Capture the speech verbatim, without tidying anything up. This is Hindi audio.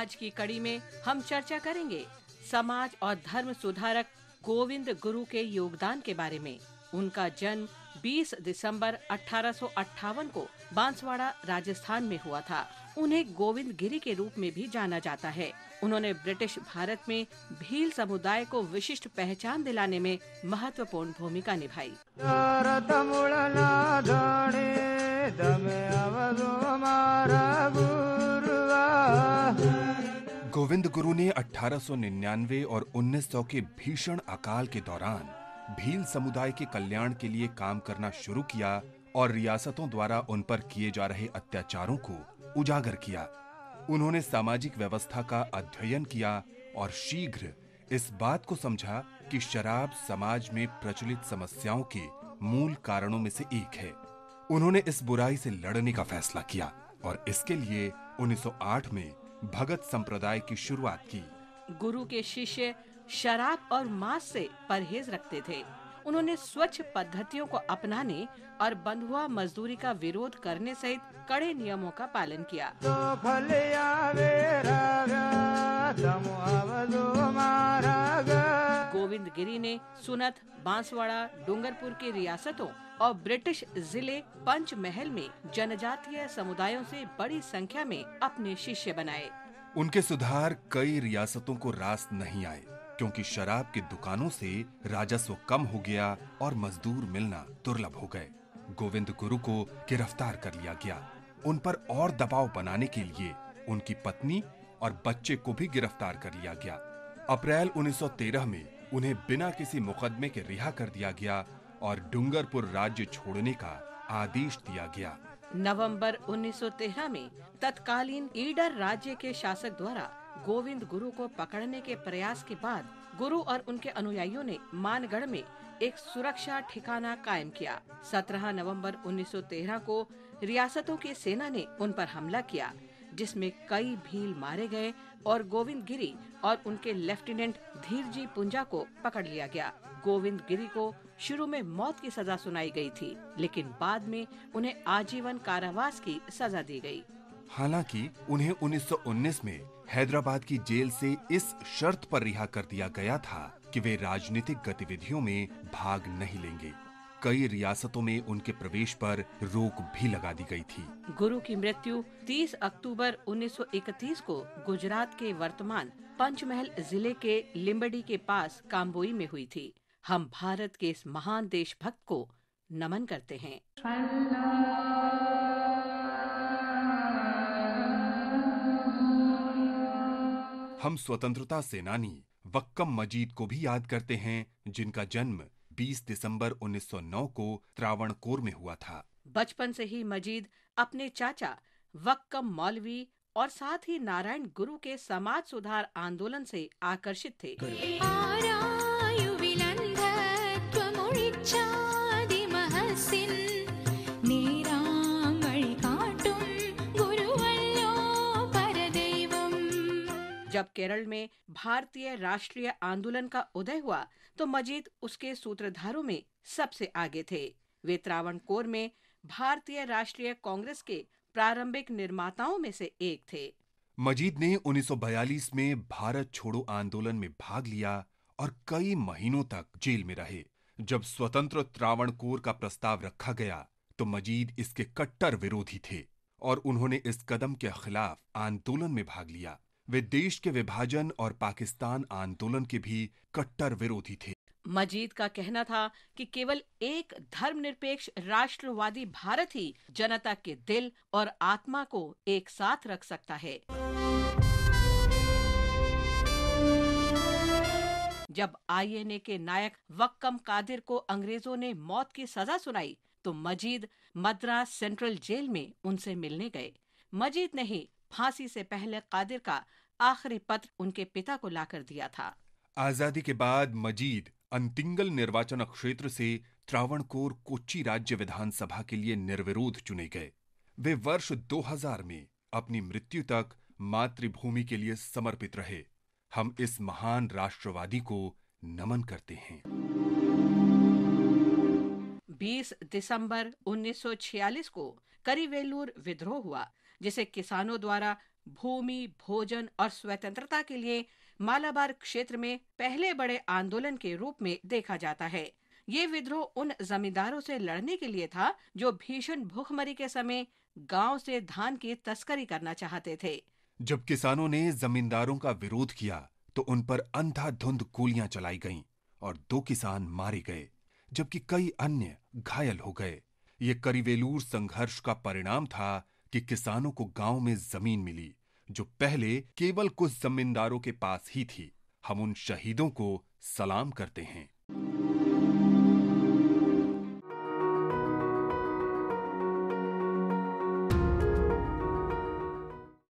आज की कड़ी में हम चर्चा करेंगे समाज और धर्म सुधारक गोविंद गुरु के योगदान के बारे में। उनका जन्म बीस दिसंबर अठारह सौ अट्ठावन को बांसवाड़ा राजस्थान में हुआ था। उन्हें गोविंद गिरी के रूप में भी जाना जाता है। उन्होंने ब्रिटिश भारत में भील समुदाय को विशिष्ट पहचान दिलाने में महत्वपूर्ण भूमिका निभाई। गोविंद गुरु ने अठारह सौ निन्यानवे और उन्नीस सौ के भीषण अकाल के दौरान भील समुदाय के कल्याण के लिए काम करना शुरू किया और रियासतों द्वारा उन पर किए जा रहे अत्याचारों को उजागर किया। उन्होंने सामाजिक व्यवस्था का अध्ययन किया और शीघ्र इस बात को समझा कि शराब समाज में प्रचलित समस्याओं के मूल कारणों में से एक है। उन्होंने इस बुराई से लड़ने का फैसला किया और इसके लिए उन्नीस सौ आठ में भगत संप्रदाय की शुरुआत की। गुरु के शिष्य शराब और मांस से परहेज रखते थे। उन्होंने स्वच्छ पद्धतियों को अपनाने और बंधुआ मजदूरी का विरोध करने सहित कड़े नियमों का पालन किया। गोविंद गिरी ने सुनत, बांसवाड़ा, डूंगरपुर की रियासतों और ब्रिटिश जिले पंचमहल में जनजातीय समुदायों से बड़ी संख्या में अपने शिष्य बनाए। उनके सुधार कई रियासतों को रास नहीं आए क्योंकि शराब की दुकानों से राजस्व कम हो गया और मजदूर मिलना दुर्लभ हो गए। गोविंद गुरु को गिरफ्तार कर लिया गया। उन पर और दबाव बनाने के लिए उनकी पत्नी और बच्चे को भी गिरफ्तार कर लिया गया। अप्रैल उन्नीस सौ तेरह में उन्हें बिना किसी मुकदमे के रिहा कर दिया गया और डूंगरपुर राज्य छोड़ने का आदेश दिया गया। नवंबर उन्नीस सौ तेरह में तत्कालीन ईडर राज्य के शासक द्वारा गोविंद गुरु को पकड़ने के प्रयास के बाद गुरु और उनके अनुयायियों ने मानगढ़ में एक सुरक्षा ठिकाना कायम किया। सत्रह नवंबर उन्नीस सौ तेरह को रियासतों की सेना ने उन पर हमला किया जिसमें कई भील मारे गए और गोविंद गिरी और उनके लेफ्टिनेंट धीरजी पुंजा को पकड़ लिया गया। गोविंद गिरी को शुरू में मौत की सजा सुनाई गई थी लेकिन बाद में उन्हें आजीवन कारावास की सजा दी गई। हालांकि उन्हें उन्नीस सौ उन्नीस में हैदराबाद की जेल से इस शर्त पर रिहा कर दिया गया था कि वे राजनीतिक गतिविधियों में भाग नहीं लेंगे। कई रियासतों में उनके प्रवेश पर रोक भी लगा दी गई थी। गुरु की मृत्यु तीस अक्टूबर उन्नीस सौ इकतीस को गुजरात के वर्तमान पंचमहल जिले के लिंबड़ी के पास काम्बोई में हुई थी। हम भारत के इस महान देशभक्त को नमन करते हैं। हम स्वतंत्रता सेनानी वक्कम मजीद को भी याद करते हैं जिनका जन्म बीस दिसंबर उन्नीस सौ नौ को त्रावणकोर में हुआ था। बचपन से ही मजीद अपने चाचा वक्कम मौलवी और साथ ही नारायण गुरु के समाज सुधार आंदोलन से आकर्षित थे। जब केरल में भारतीय राष्ट्रीय आंदोलन का उदय हुआ तो मजीद उसके सूत्रधारों में सबसे आगे थे। वे त्रावणकोर में भारतीय राष्ट्रीय कांग्रेस के प्रारंभिक निर्माताओं में से एक थे। मजीद ने उन्नीस सौ बयालीस में भारत छोड़ो आंदोलन में भाग लिया और कई महीनों तक जेल में रहे। जब स्वतंत्र त्रावणकोर का प्रस्ताव रखा गया तो मजीद इसके कट्टर विरोधी थे और उन्होंने इस कदम के खिलाफ आंदोलन में भाग लिया। वे देश के विभाजन और पाकिस्तान आंदोलन के भी कट्टर विरोधी थे। मजीद का कहना था कि केवल एक धर्मनिरपेक्ष राष्ट्रवादी भारत ही जनता के दिल और आत्मा को एक साथ रख सकता है। जब आई एन ए के नायक वक्कम कादिर को अंग्रेजों ने मौत की सजा सुनाई तो मजीद मद्रास सेंट्रल जेल में उनसे मिलने गए। मजीद ने ही फांसी से पहले कादिर का आखिरी पत्र उनके पिता को लाकर दिया था। आजादी के बाद मजीद अंतिंगल निर्वाचन क्षेत्र से त्रावणकोर कोच्ची राज्य विधानसभा के लिए निर्विरोध चुने गए। वे वर्ष दो हज़ार में अपनी मृत्यु तक मातृभूमि के लिए समर्पित रहे। हम इस महान राष्ट्रवादी को नमन करते हैं। बीस दिसंबर उन्नीस सौ छियालीस को करीवेलूर विद्रोह हुआ जिसे किसानों द्वारा भूमि, भोजन और स्वतंत्रता के लिए मालाबार क्षेत्र में पहले बड़े आंदोलन के रूप में देखा जाता है। ये विद्रोह उन जमींदारों से लड़ने के लिए था जो भीषण भूखमरी के समय गांव से धान की तस्करी करना चाहते थे। जब किसानों ने जमींदारों का विरोध किया तो उन पर अंधाधुंध गोलियां चलाई गईं और दो किसान मारे गए जबकि कई अन्य घायल हो गए। ये करीवेलूर संघर्ष का परिणाम था कि किसानों को गांव में जमीन मिली जो पहले केवल कुछ जमींदारों के पास ही थी। हम उन शहीदों को सलाम करते हैं।